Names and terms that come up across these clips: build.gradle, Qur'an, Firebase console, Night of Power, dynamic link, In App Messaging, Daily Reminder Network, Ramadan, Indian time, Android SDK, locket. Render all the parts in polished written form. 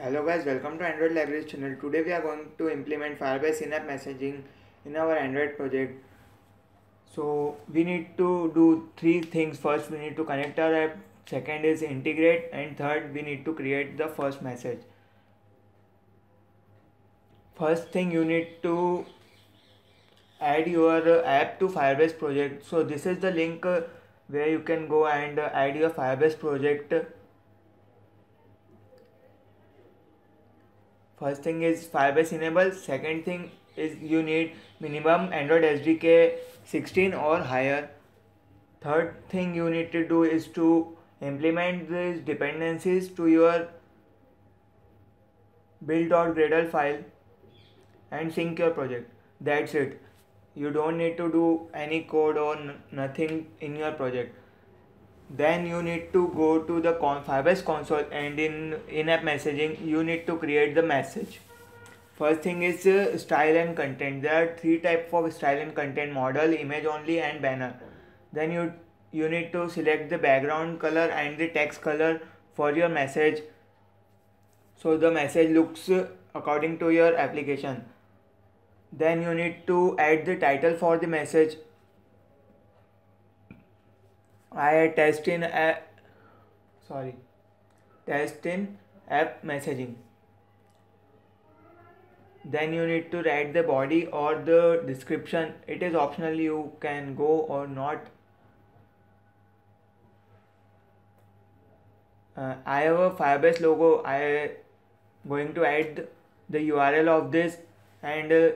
Hello guys, welcome to Android Libraries channel. Today we are going to implement Firebase in-app messaging in our Android project. So we need to do three things. First, we need to connect our app. Second is integrate, and third, we need to create the first message. First thing, you need to add your app to Firebase project. So this is the link where you can go and add your Firebase project. First thing is Firebase enable. Second thing is you need minimum Android SDK 16 or higher. Third thing you need to do is to implement these dependencies to your build.gradle file and sync your project. That's it. You don't need to do any code or nothing in your project. Then you need to go to the Firebase console, and in in-app messaging you need to create the message. First thing is style and content. There are three types of style and content: model, image only, and banner. Then you need to select the background color and the text color for your message, so the message looks according to your application. Then you need to add the title for the message. Test in app messaging. Then you need to write the body or the description. It is optional, you can go or not. I have a Firebase logo. I am going to add the URL of this, and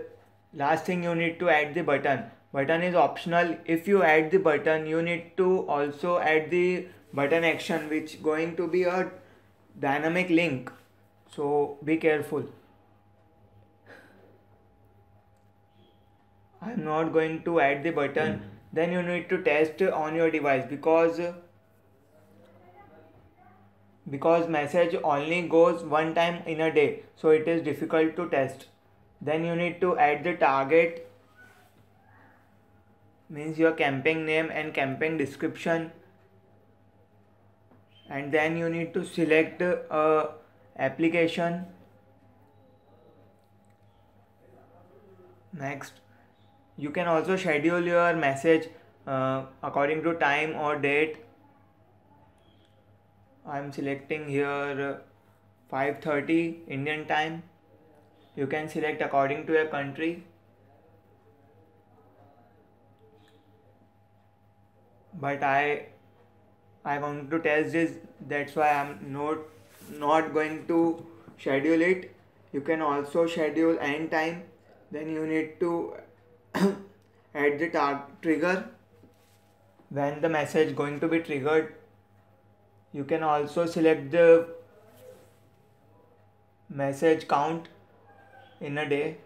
last thing, you need to add the button. Button is optional. If you add the button, you need to also add the button action, which going to be a dynamic link, so be careful. I'm not going to add the button. Then you need to test on your device, because message only goes one time in a day, so it is difficult to test. Then you need to add the target, means your campaign name and campaign description. And then you need to select a application. Next, you can also schedule your message according to time or date. I am selecting here 5:30 Indian time. You can select according to your country. But I want to test this, that's why I'm not going to schedule it. You can also schedule end time. Then you need to add the trigger, when the message going to be triggered. You can also select the message count in a day.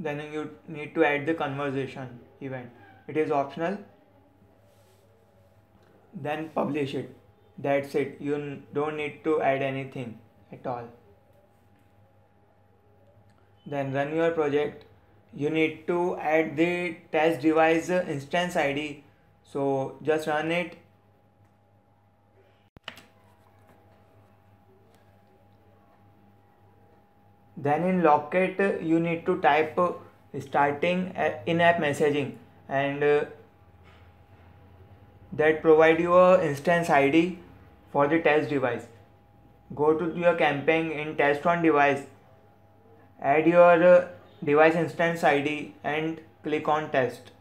Then you need to add the conversation event. It is optional. Then publish it. That's it. You don't need to add anything at all. Then run your project. You need to add the test device instance ID. So just run it. Then in locket, you need to type starting in-app messaging, and that provide you a instance ID for the test device. Go to your campaign in test on device, add your device instance ID and click on test,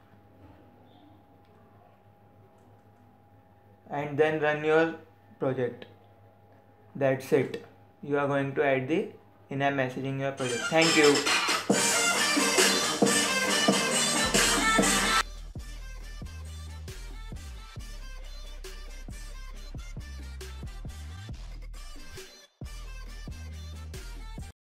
and then run your project. That's it. You are going to add the in-app messaging your project. Thank you.